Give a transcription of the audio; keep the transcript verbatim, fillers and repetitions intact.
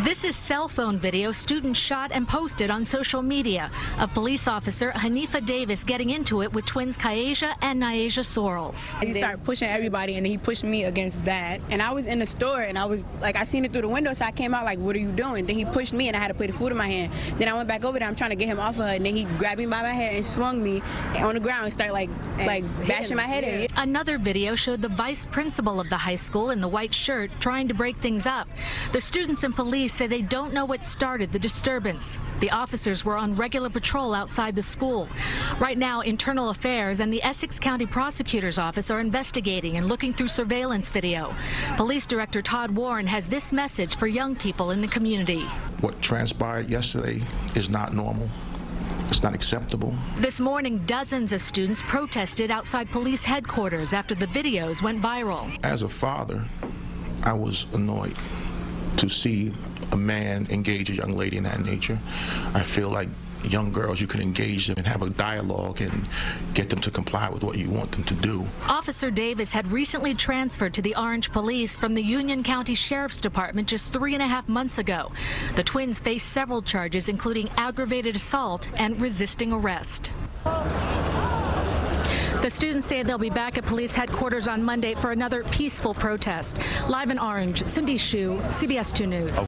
This is cell phone video students shot and posted on social media of police officer Hanifa Davis getting into it with twins Kaeja and Naisia Sorrels. He started pushing everybody and he pushed me against that. And I was in the store and I was like, I seen it through the window, so I came out like, what are you doing? Then he pushed me and I had a plate of food in my hand. Then I went back over there, I'm trying to get him off of her, and then he grabbed me by my hair and swung me on the ground and started like, like bashing my head in. Another video showed the vice principal of the high school in the white shirt trying to break things up. The students and police say they don't know what started the disturbance. The officers were on regular patrol outside the school. Right now, Internal Affairs and the Essex County Prosecutor's Office are investigating and looking through surveillance video. Police Director Todd Warren has this message for young people in the community. What transpired yesterday is not normal. It's not acceptable. This morning, dozens of students protested outside police headquarters after the videos went viral. As a father, I was annoyed to see a man engage a young lady in that nature. I feel like young girls, you can engage them and have a dialogue and get them to comply with what you want them to do. Officer Davis had recently transferred to the Orange Police from the Union County Sheriff's Department just three and a half months ago. The twins faced several charges, including aggravated assault and resisting arrest. The students say they'll be back at police headquarters on Monday for another peaceful protest. Live in Orange, Cindy Hsu, C B S two News.